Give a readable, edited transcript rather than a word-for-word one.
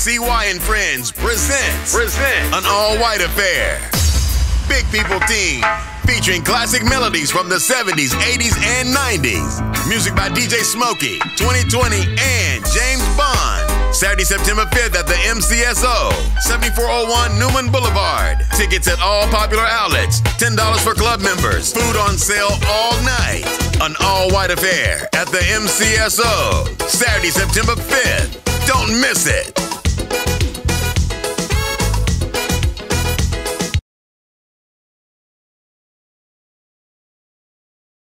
C.Y. and Friends presents An All-White Affair. Big People Team, featuring classic melodies from the 70s, 80s, and 90s. Music by DJ Smokey, 2020, and James Bond. Saturday, September 5th at the MCSO, 7401 Newman Boulevard. Tickets at all popular outlets, $10 for club members. Food on sale all night. An All-White Affair at the MCSO, Saturday, September 5th. Don't miss it.